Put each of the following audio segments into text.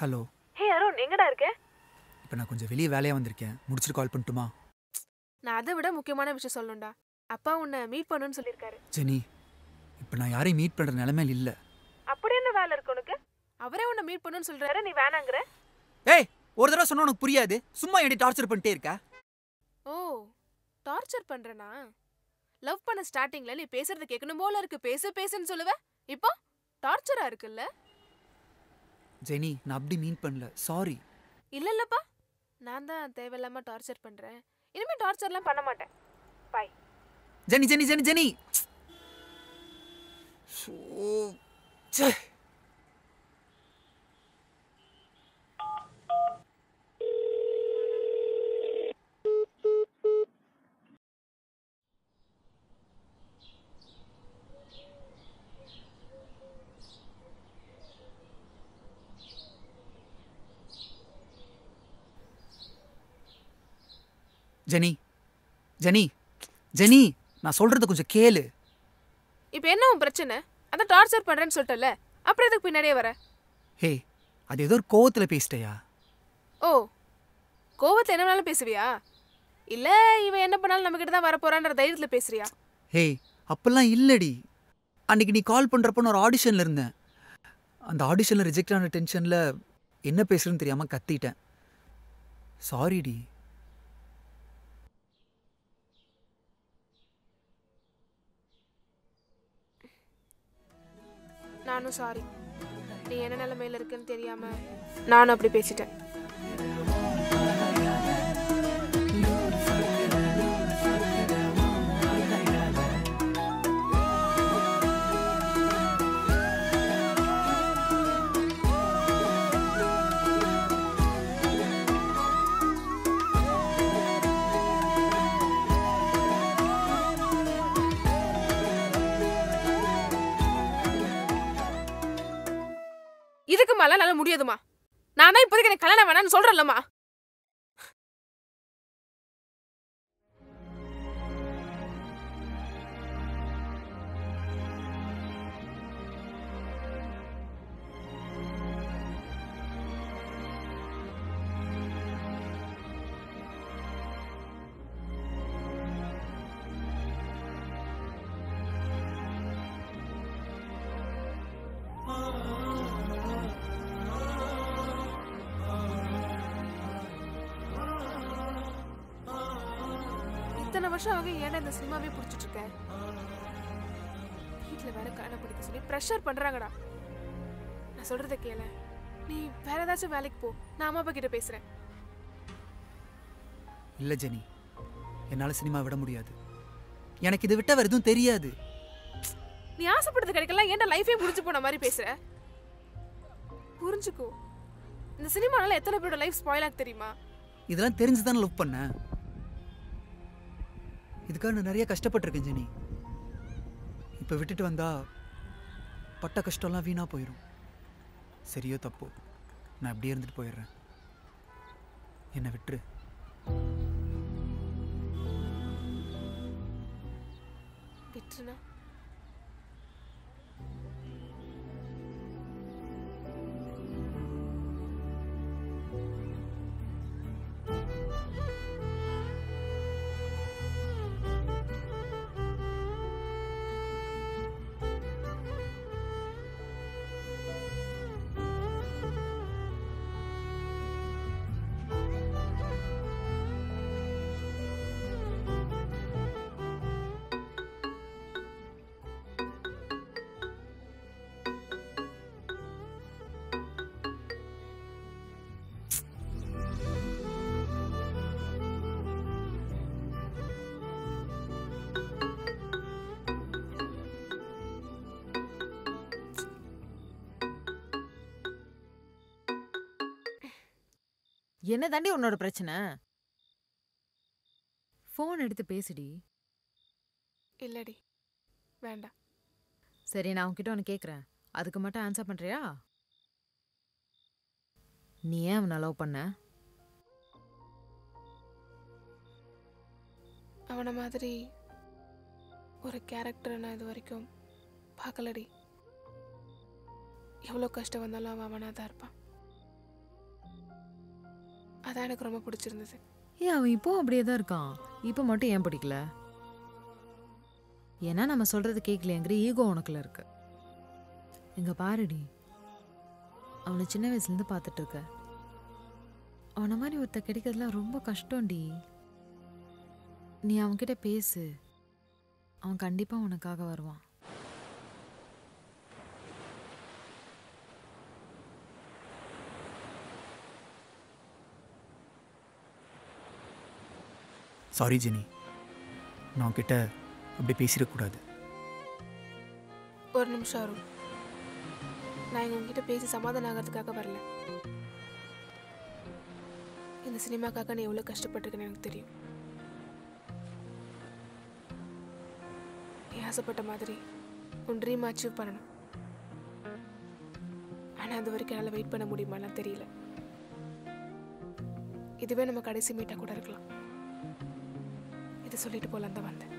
Hello. ஹே அருண், எங்கடா இருக்க? இப்போ நான் கொஞ்சம் வெளிய வேலையா வந்திருக்கேன். முடிச்சிட்டு கால் பண்ணட்டுமா? நான் அதை விட முக்கியமான விஷயம் சொல்லணும்டா. அப்பா உன்னை மீட் பண்ணனும்னு சொல்லிருக்காரு. ஜெனி, இப்போ நான் யாரை மீட் பண்ற நிலைமையில இல்ல. அப்படி என்ன வேலை இருக்கு உனக்கு? அவரே உன்னை மீட் பண்ணனும்னு சொல்றாரு, நீ வேணாங்கற? ஏய், ஒரு தடவை சொன்னா உனக்கு புரியாது. சும்மா ஏடி டார்ச்சர் பண்ணிட்டே இருக்க? ஓ, டார்ச்சர் பண்றேனா? லவ் பண்ண ஸ்டார்டிங்ல நீ பேசுறது கேட்கணும் போல இருக்கு, பேசு பேசுன்னு சொல்லுவே. இப்போ டார்ச்சரா இருக்குல்ல? ஜெனி, நான் அப்படி மீன் பண்ணல, சாரி. இல்லப்பா, நான் தான் தேவையில்லாம டார்ச்சர் பண்றேன். இனிமே டார்ச்சர்லாம் பண்ண மாட்டேன். Bye. Jenny Jenny Jenny Jenny. So say. Jenny Jenny Jenny, நான் சொல்றத கொஞ்சம் கேளு. இப்போ என்ன உன் பிரச்சனை? அத டார்ச்சர் பண்றேன்னு சொல்லிட்டல, அப்புறம் எதுக்கு பின்னாடியே வர? ஹே, அது ஏதோ ஒரு கோவத்துல பேசிட்டயா? ஓ, கோவத்துல என்ன வேணாலும் பேசுவியா? இல்ல இவன் என்ன பண்ணாலும் நம்ம கிட்ட தான் வர போறான்ற தைரியத்துல பேசுறியா? ஹே, அப்பெல்லாம் இல்லடி. அன்னைக்கு நீ கால் பண்றப்போ நான் ஒரு ஆடிஷன்ல இருந்தேன். அந்த ஆடிஷன்ல ரிஜெக்ட் ஆன டென்ஷன்ல என்ன பேசுறேன்னு தெரியாம கத்திட்டேன். சாரிடி. நானும் சாரி. நீ என்ன நிலைமையில இருக்குன்னு தெரியாம நானும் அப்படி பேசிட்டேன். இதுக்கு மேல நல்ல முடியாதுமா. நான் தான் இப்போதைக்கு எனக்கு கல்யாணம் வேணான்னு சொல்றேன்லம்மா. எனக்கு இதை விட்ட வேற எதுவும் தெரியாது. நீ ஆசைப்படுறது கிடைக்கலாம், என்ன லைஃபே முடிஞ்சு போன மாதிரி பேசுற. புரிஞ்சுக்கோ, இந்த சினிமானால எத்தனை பேரோட லைஃப் ஸ்பாயில் ஆக தெரியுமா? இதெல்லாம் தெரிஞ்சுதான் லவ் பண்ண. இதுக்காக நான் நிறைய கஷ்டப்பட்டிருக்கேன் ஜெனி. இப்போ விட்டுட்டு வந்தா பட்ட கஷ்டம்லாம் வீணாக போயிடும். சரியோ தப்போ, நான் அப்படியே இருந்துட்டு போயிடுறேன். என்னை விட்டுரு. விட்டுருனா? என்ன தாண்டி உன்னோட பிரச்சனை? ஃபோன் எடுத்து பேசுடி. இல்லடி, வேண்டாம். சரி, நான் உன்கிட்ட ஒன்று கேட்குறேன், அதுக்கு மட்டும் ஆன்சர் பண்ணுறியா? நீ ஏன் அவனை லவ் பண்ண? அவனை மாதிரி ஒரு கேரக்டர் நான் இது வரைக்கும் பார்க்கலடி. எவ்வளோ கஷ்டம் வந்தாலும் அவன் அவனாக தான் இருப்பான். அதான் எனக்கு ரொம்ப பிடிச்சிருந்தது. ஏன் அவன் இப்போ அப்படியே தான் இருக்கான், இப்போ மட்டும் ஏன் பிடிக்கல? ஏன்னா நம்ம சொல்கிறது கேட்கலையேங்கிற ஈகோ உனக்குள்ள இருக்கு. இங்கே பாருடி, அவனை சின்ன வயசுலேருந்து பார்த்துட்டு இருக்க. அவனை மாதிரி ஒருத்த கிடைக்கிறதுலாம் ரொம்ப கஷ்டம்டி. நீ அவன்கிட்ட பேசு, அவன் கண்டிப்பாக உனக்காக வருவான். சாரி ஜெனி, நான் உங்ககிட்ட அப்படி பேசிடக்கூடாது. ஒரு நிமிஷம் ஆகும், நான் எங்கள் உங்ககிட்ட பேசி சமாதானம் ஆகிறதுக்காக வரல. இந்த சினிமாக்காக நான் எவ்வளோ கஷ்டப்பட்டுருக்கேன்னு எனக்கு தெரியும். நீ ஆசைப்பட்ட மாதிரி உன் ட்ரீம் அச்சீவ் பண்ணணும். ஆனால் அது வரைக்கும் என்னால் வெயிட் பண்ண முடியுமாலாம் தெரியல. இதுவே நம்ம கடைசி மீட்டாக கூட இருக்கலாம். இதை சொல்லிட்டு போகலாம் தான் வந்தேன்.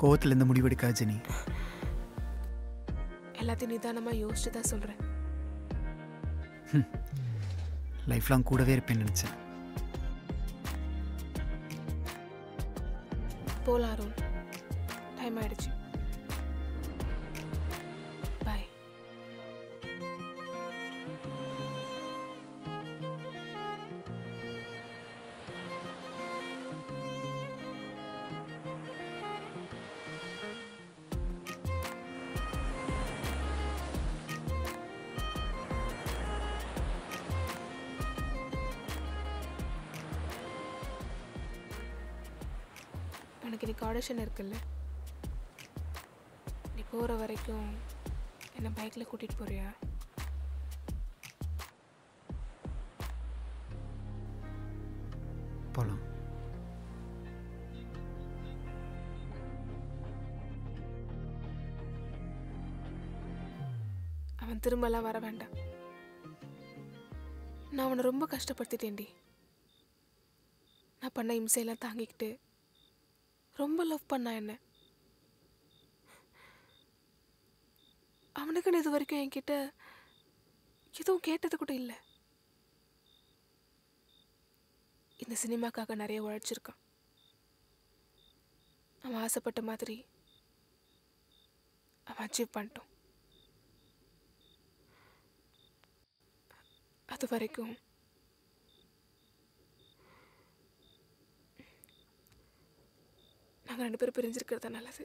கோவத்தில் இந்த முடிவெடுக்காது ஜெனி. எல்லாத்தையும் நிதானமாக யோசிச்சு தான் சொல்கிறேன். லைஃப் லாங் கூடவே இருப்பேன்னு நினச்சேன். போலாம் அருண், டைம் ஆயிடுச்சு. எனக்கு இன்னைக்கு ஆடிஷன் இருக்குல்ல, நீ போகிற வரைக்கும் என்னை பைக்கில் கூட்டிகிட்டு போறியா? போகலாம். அவன் திரும்பலாம் வர வேண்டாம். நான் அவனை ரொம்ப கஷ்டப்படுத்திட்டேன்டி. நான் பண்ண இம்சையெல்லாம் தாங்கிக்கிட்டு ரொம்ப லவ் பண்ணா என்ன? அவனுக்குன்னு இது வரைக்கும் என்கிட்ட எதுவும் கேட்டது கூட இல்லை. இந்த சினிமாக்காக நிறைய உழைச்சிருக்கான். அவன் ஆசைப்பட்ட மாதிரி அவன் அச்சீவ் பண்ணிட்டான். அது வரைக்கும் நாங்கள் ரெண்டு பேரும் பிரிஞ்சிருக்கிறது நல்லது.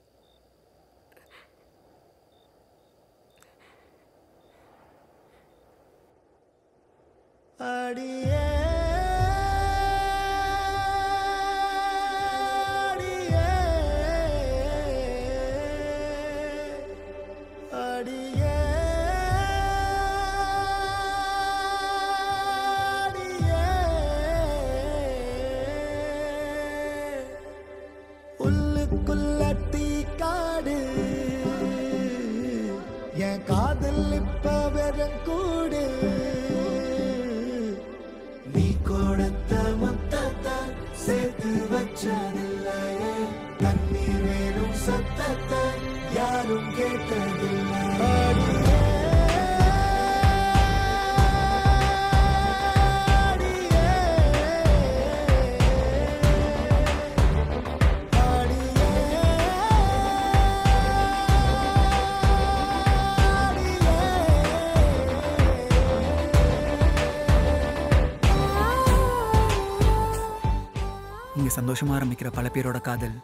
சந்தோஷமாக ஆரம்பிக்கிற பல பேரோட காதல்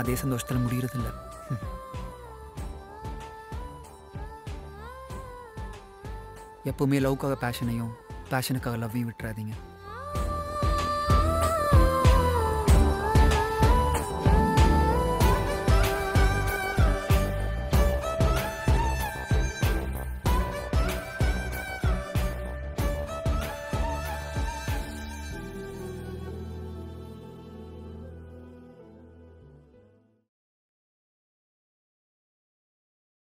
அதே சந்தோஷத்தில் முடிகிறதில்லை. எப்பவுமே லவ்க்காக பேஷனையும் பேஷனுக்காக லவ்வையும் விட்டுறாதீங்க.